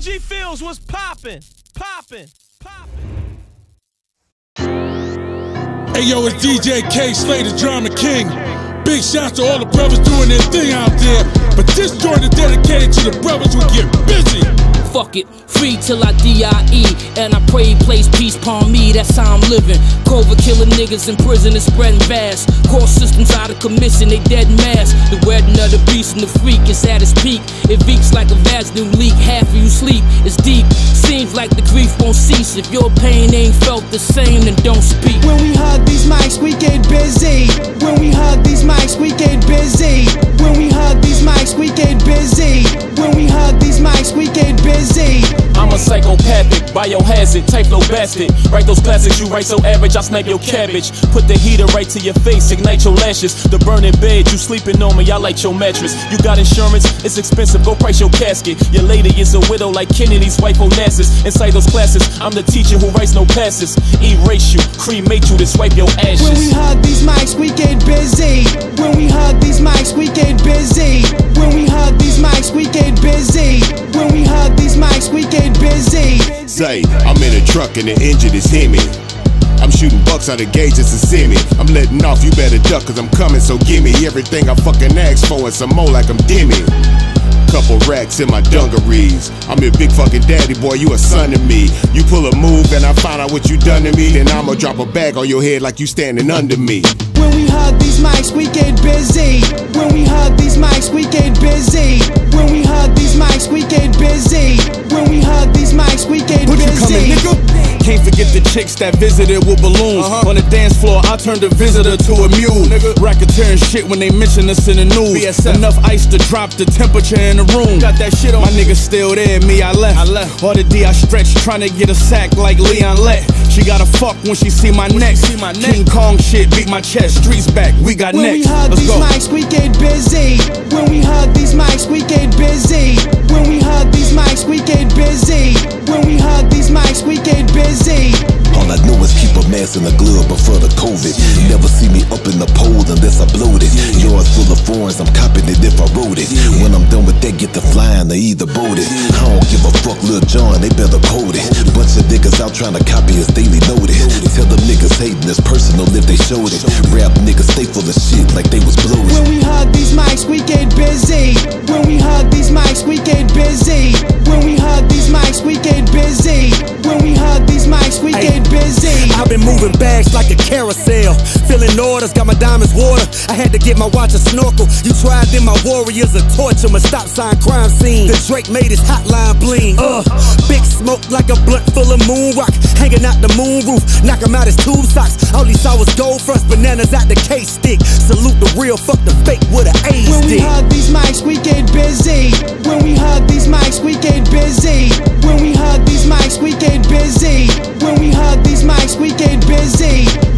G Fields was poppin'. Hey yo, it's DJ Kayslay, the Drama King. Big shout to all the brothers doing their thing out there, but this joint is dedicated to the brothers who get busy. Fuck it, free till I die, and I pray he plays peace upon me, that's how I'm living. Cobra killing niggas in prison is spreading fast. Core systems out of commission, they dead mass. The wedding of the beast and the freak is at its peak. It leaks like a vaginal leak, half of you sleep, it's deep. Seems like the grief won't cease. If your pain ain't felt the same, then don't speak. When we hug these mics, we get busy. When we hug these mics, we get busy. When we hug these mics, we get busy. When we hug these mics, we get busy. I'm a psychopathic, biohazard, type no bastard. Write those classics you write so average, I snap your cabbage. Put the heater right to your face, ignite your lashes. The burning bed, you sleeping on me, I like your mattress. You got insurance, it's expensive, go price your casket. Your lady is a widow like Kennedy's wife Onassis. Inside those classes, I'm the teacher who writes no passes. Erase you, cremate you, then swipe your ashes. When we hug these mics, we get busy. When we hug these mics, we get busy. When we hug these mics, we get busy. When we hug these mics, we get busy. Say, I'm in a truck and the engine is hemming. I'm shooting bucks out of gauges and see me. I'm letting off, you better duck cause I'm coming, so gimme everything I fucking asked for and some more like I'm Demi. Couple racks in my dungarees. I'm your big fucking daddy, boy, you a son to me. You pull a move and I find out what you done to me, then I'ma drop a bag on your head like you standing under me. When we hug these mics, we get busy. When we hug these mics, we get busy. When we hug these mics, we get busy. When we hug these mics, we get busy. What you coming, nigga? Can't forget the chicks that visited with balloons. On the dance floor, I turned a visitor to a mule. Racketeering shit when they mention us in the news. PSF. Enough ice to drop the temperature in the room. Got that shit on. My nigga still there, me, I left. All the D I stretch, trying to get a sack like Leon Lett. She gotta fuck when she see my neck. King Kong shit, beat my chest. Streets back, we got next. When we hug these mics, we get busy. When we hug these mics, we get busy. When we hug these mics, we get busy. When we hug these mics, we get busy. All I do is keep a mask in the glove before the COVID. Never see me up in the pole unless I blowed it. Yours full of foreigns, I'm copying it if I wrote it. When I'm done with that, get the flying, they either boat it. I don't give a fuck, Lil John, they better quote it. Bunch of niggas out trying to copy us daily loaded. Tell them niggas hating is personal if they showed it. Rap niggas stay full of shit like they was blowing. When we hug these mics, we get busy. When we hug these mics, we get busy. When we hug these mics, we get busy. When we hug these mics, we get busy. I've been moving bags like a carousel, filling orders, got my diamonds water. I had to get my watch a snorkel. You tried, then my warriors a torture. My stop sign crime scene, the Drake made his hotline bling. Big smoke like a blunt full of moon rock, hanging out the moon roof, knock him out his tube socks. All he saw was gold fronts, bananas out the K-stick. Salute the real, fuck the fake with an A-stick. When we hug these mics, we get busy. When we hug these mics, we get busy. When we hug these mics, we get busy. When we hug these mics, we get busy.